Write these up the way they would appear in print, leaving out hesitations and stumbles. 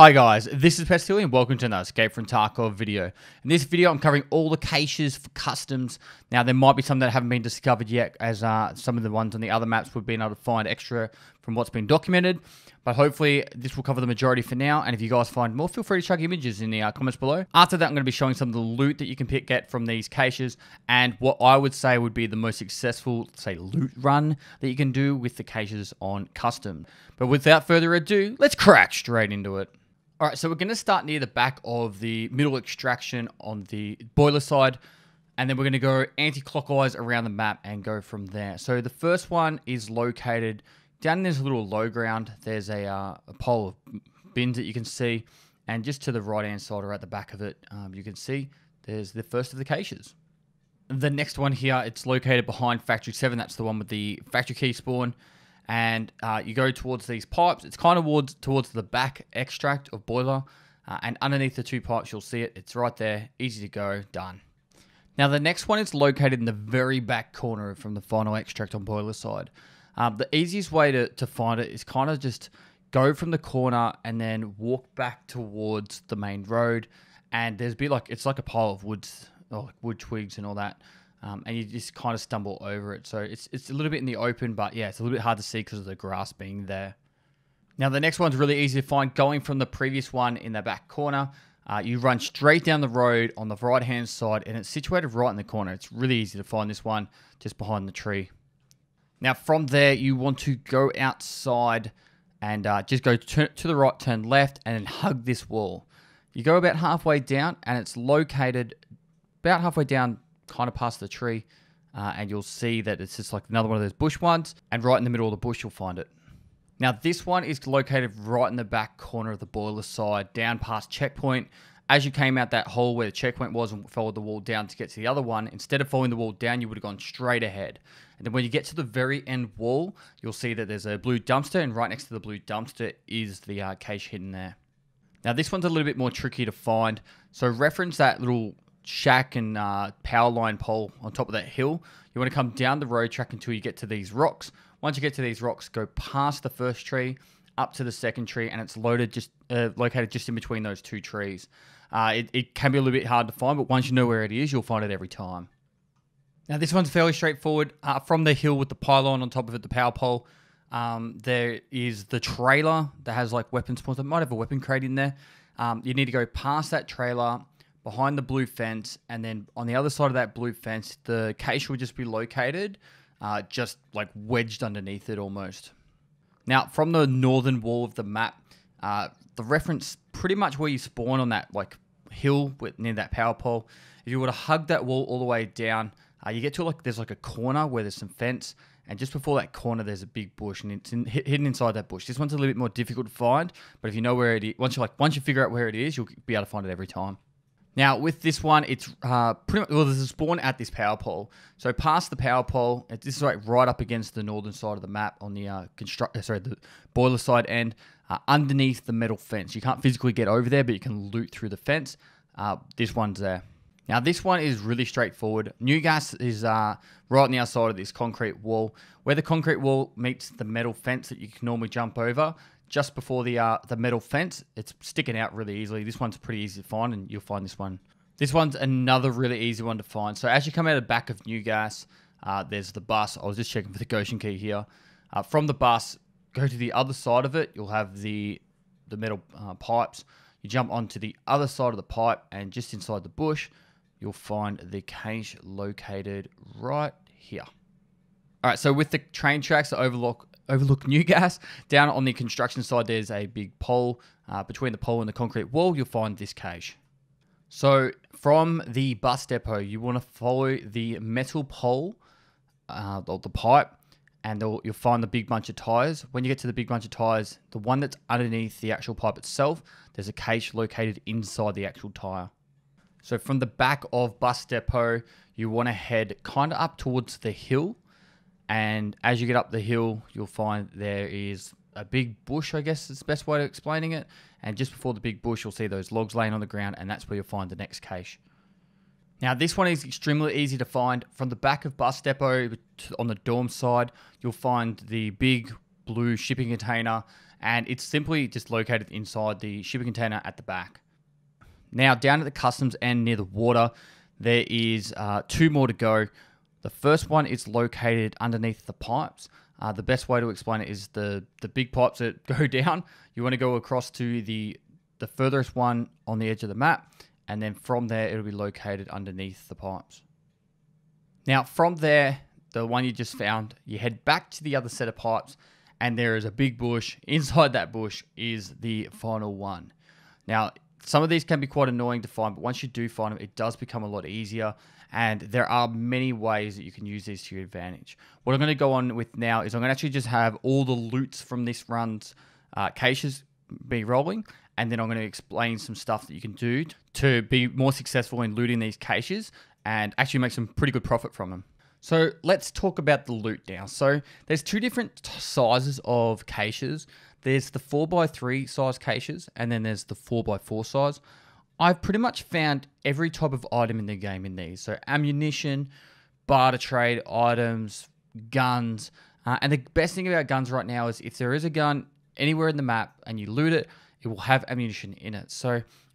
Hi guys, this is Pestily and welcome to another Escape from Tarkov video. In this video I'm covering all the caches for customs. Now there might be some that haven't been discovered yet, as some of the ones on the other maps we've been able to find extra from what's been documented. But hopefully this will cover the majority for now, and if you guys find more, feel free to chuck images in the comments below. After that I'm going to be showing some of the loot that you can get from these caches, and what I would say would be the most successful, say, loot run that you can do with the caches on custom. But without further ado, let's crack straight into it. Alright, so we're going to start near the back of the middle extraction on the boiler side, and then we're going to go anti-clockwise around the map and go from there. So the first one is located down in this little low ground. There's a pile of bins that you can see, and just to the right-hand side or at the back of it, you can see there's the first of the caches. The next one here, it's located behind Factory 7. That's the one with the factory key spawn. And you go towards these pipes. It's kind of towards the back extract of boiler. And underneath the two pipes, you'll see it. It's right there. Easy to go. Done. Now, the next one is located in the very back corner from the final extract on boiler side. The easiest way to find it is kind of just go from the corner and then walk back towards the main road. And there's a bit like, it's like a pile of woods, or like wood twigs and all that. And you just kind of stumble over it. So it's a little bit in the open, but yeah, it's a little bit hard to see because of the grass being there. Now, the next one's really easy to find. Going from the previous one in the back corner, you run straight down the road on the right-hand side, and it's situated right in the corner. It's really easy to find this one, just behind the tree. Now, from there, you want to go outside and just go to the right, turn left, and then hug this wall. You go about halfway down, and it's located about halfway down, kind of past the tree, and you'll see that it's just like another one of those bush ones, and right in the middle of the bush you'll find it. Now this one is located right in the back corner of the boiler side, down past checkpoint. As you came out that hole where the checkpoint was and followed the wall down to get to the other one, instead of following the wall down, you would have gone straight ahead. And then when you get to the very end wall, you'll see that there's a blue dumpster, and right next to the blue dumpster is the cache hidden there. Now this one's a little bit more tricky to find, so reference that little shack and power line pole on top of that hill. You want to come down the road track until you get to these rocks. Once you get to these rocks, go past the first tree, up to the second tree, and it's located just in between those two trees. It can be a little bit hard to find, but once you know where it is, you'll find it every time. Now this one's fairly straightforward. From the hill with the pylon on top of it, the power pole, there is the trailer that has like weapon spawns. It might have a weapon crate in there. You need to go past that trailer, behind the blue fence, and then on the other side of that blue fence, the cache will just be located, just like wedged underneath it almost. Now, from the northern wall of the map, the reference pretty much where you spawn on that like hill near that power pole. If you were to hug that wall all the way down, you get to like, there's like a corner where there's some fence, and just before that corner, there's a big bush, and it's hidden inside that bush. This one's a little bit more difficult to find, but if you know where it is, once you figure out where it is, you'll be able to find it every time. Now, with this one, it's pretty much, well, there's a spawn at this power pole. So past the power pole, this is like right up against the northern side of the map on the the boiler side end, underneath the metal fence. You can't physically get over there, but you can loot through the fence. This one's there. Now, this one is really straightforward. New gas is right on the outside of this concrete wall. Where the concrete wall meets the metal fence that you can normally jump over, just before the metal fence, it's sticking out really easily. This one's pretty easy to find, and you'll find this one. This one's another really easy one to find. So as you come out of the back of New Gas, there's the bus. I was just checking for the Goshen key here. From the bus, go to the other side of it. You'll have the metal pipes. You jump onto the other side of the pipe, and just inside the bush, you'll find the cache located right here. All right, so with the train tracks that overlook New Gas, down on the construction side, there's a big pole. Between the pole and the concrete wall, you'll find this cache. So from the bus depot, you want to follow the metal pole, or the pipe, and you'll find the big bunch of tires. When you get to the big bunch of tires, the one that's underneath the actual pipe itself, there's a cache located inside the actual tire. So from the back of bus depot, you want to head kind of up towards the hill, and as you get up the hill, you'll find there is a big bush, I guess is the best way of explaining it, and just before the big bush, you'll see those logs laying on the ground, and that's where you'll find the next cache. Now, this one is extremely easy to find. From the back of bus depot on the dorm side, you'll find the big blue shipping container, and it's simply just located inside the shipping container at the back. Now, down at the customs end near the water, there is two more to go. The first one is located underneath the pipes. The best way to explain it is the big pipes that go down. You want to go across to the furthest one on the edge of the map, and then from there, it'll be located underneath the pipes. Now, from there, the one you just found, you head back to the other set of pipes, and there is a big bush. Inside that bush is the final one. Now, some of these can be quite annoying to find, but once you do find them, it does become a lot easier. And there are many ways that you can use these to your advantage. What I'm going to go on with now is I'm going to actually just have all the loots from this run's caches be rolling. And then I'm going to explain some stuff that you can do to be more successful in looting these caches and actually make some pretty good profit from them. So let's talk about the loot now. So there's two different sizes of caches. There's the 4x3 size caches, and then there's the 4x4 size. I've pretty much found every type of item in the game in these. So ammunition, barter trade items, guns. And the best thing about guns right now is if there is a gun anywhere in the map and you loot it, it will have ammunition in it. So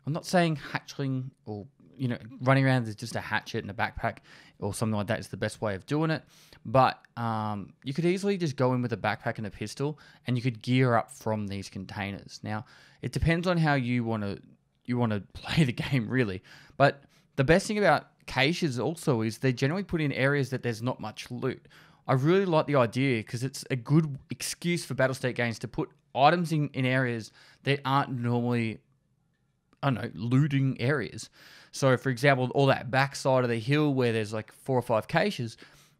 I'm not saying hatchling or, you know, running around with just a hatchet and a backpack or something like that is the best way of doing it. But you could easily just go in with a backpack and a pistol, and you could gear up from these containers. Now, it depends on how you want to play the game, really. But the best thing about caches also is they generally put in areas that there's not much loot. I really like the idea because it's a good excuse for Battlestate Games to put items in areas that aren't normally, I don't know, looting areas. So, for example, all that backside of the hill where there's like 4 or 5 caches,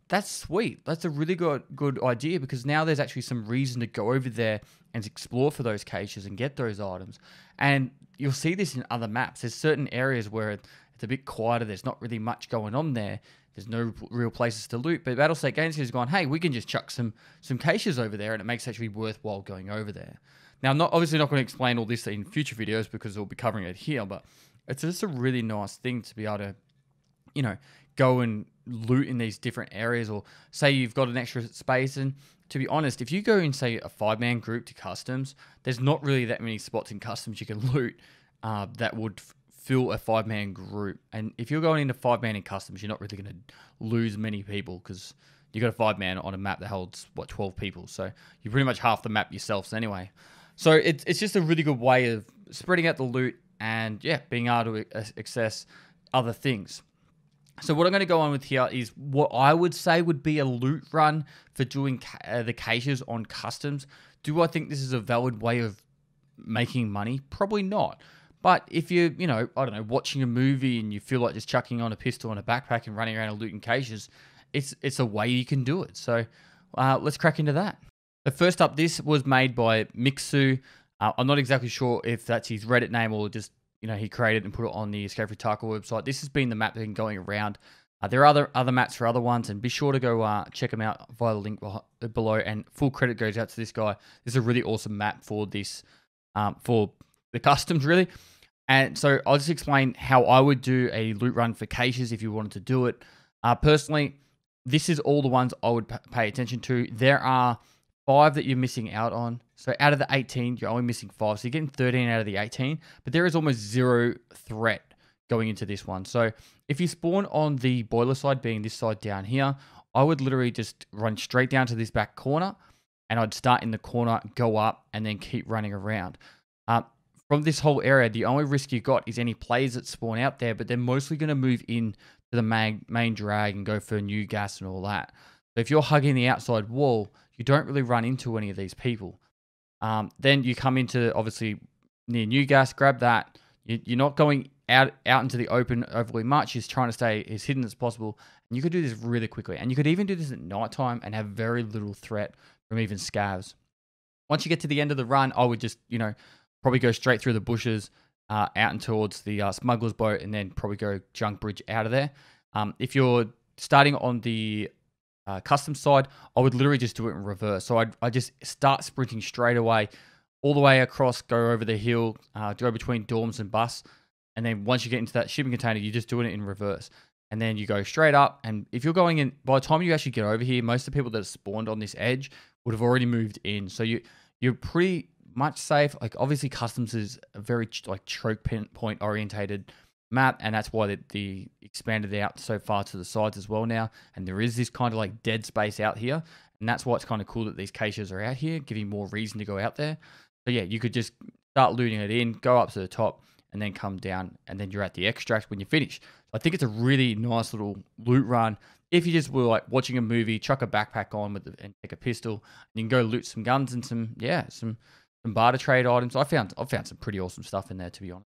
that's sweet. That's a really good idea because now there's actually some reason to go over there and explore for those caches and get those items. And you'll see this in other maps. There's certain areas where it's a bit quieter. There's not really much going on there. There's no real places to loot. But Battlestate Games has gone, hey, we can just chuck some caches over there, and it makes it actually worthwhile going over there. Now, I'm obviously not going to explain all this in future videos because we'll be covering it here, but it's just a really nice thing to be able to, you know, go and loot in these different areas, or say you've got an extra space. And to be honest, if you go in, say, a 5-man group to customs, there's not really that many spots in customs you can loot that would fill a 5-man group. And if you're going into 5-man in customs, you're not really going to lose many people because you've got a 5-man on a map that holds, what, 12 people. So you're pretty much half the map yourselves anyway. So it's just a really good way of spreading out the loot and, yeah, being able to access other things. So what I'm going to go on with here is what I would say would be a loot run for doing the caches on customs. Do I think this is a valid way of making money? Probably not. But if you're, you know, I don't know, watching a movie and you feel like just chucking on a pistol and a backpack and running around and looting caches, it's a way you can do it. So let's crack into that. The first up, this was made by Mixu. I'm not exactly sure if that's his Reddit name or just, you know, he created and put it on the Escape from Tarkov website. This has been the map that's been going around. There are other maps for other ones, and be sure to go check them out via the link below. And full credit goes out to this guy. This is a really awesome map for this, for the customs, really. And so I'll just explain how I would do a loot run for caches if you wanted to do it. Personally, this is all the ones I would pay attention to. There are 5 that you're missing out on. So out of the 18, you're only missing 5. So you're getting 13 out of the 18, but there is almost zero threat going into this one. So if you spawn on the boiler side, being this side down here, I would literally just run straight down to this back corner, and I'd start in the corner, go up, and then keep running around. From this whole area, the only risk you got is any players that spawn out there, but they're mostly going to move in to the main drag and go for new gas and all that. So if you're hugging the outside wall, you don't really run into any of these people. Then you come into, obviously, near new gas, grab that. You're not going out into the open overly much. You're trying to stay as hidden as possible. And you could do this really quickly. And you could even do this at nighttime and have very little threat from even scavs. Once you get to the end of the run, I would just, you know, probably go straight through the bushes out and towards the smuggler's boat, and then probably go junk bridge out of there. If you're starting on the custom side, I would literally just do it in reverse. So I just start sprinting straight away, all the way across, go over the hill, go between dorms and bus. And then once you get into that shipping container, you're just doing it in reverse. and then you go straight up. And if you're going in, by the time you actually get over here, most of the people that are spawned on this edge would have already moved in. So you're pretty much safe. Like, obviously Customs is a very like choke point orientated map, and that's why they expanded out so far to the sides as well now. And there is this kind of like dead space out here, and that's why it's kind of cool that these caches are out here, giving more reason to go out there. So yeah, you could just start looting it in, go up to the top, and then come down, and then you're at the extract when you finish. So I think it's a really nice little loot run. If you just were like watching a movie, chuck a backpack on with and take a pistol, and you can go loot some guns and some barter trade items. I've found some pretty awesome stuff in there, to be honest.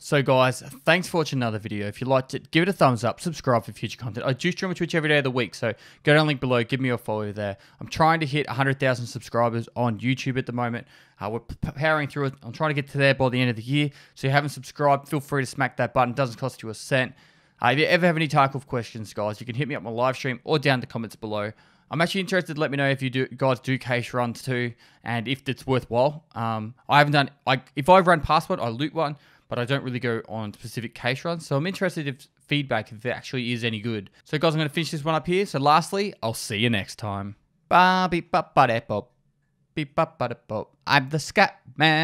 So guys, thanks for watching another video. If you liked it, give it a thumbs up, subscribe for future content. I do stream on Twitch every day of the week, so go down the link below, give me a follow there. I'm trying to hit 100,000 subscribers on YouTube at the moment. We're powering through it. I'm trying to get to there by the end of the year. So if you haven't subscribed, feel free to smack that button. It doesn't cost you a cent. If you ever have any Tarkov questions, guys, you can hit me up on my live stream or down in the comments below. I'm actually interested. Let me know if you guys do cache runs too, and if it's worthwhile. I haven't done, if I run past one, I loot one, but I don't really go on specific cache runs. So I'm interested in feedback, if it actually is any good. So guys, I'm going to finish this one up here. So lastly, I'll see you next time. Ba beep ba da bop. Beep ba da bop. I'm the Scat Man.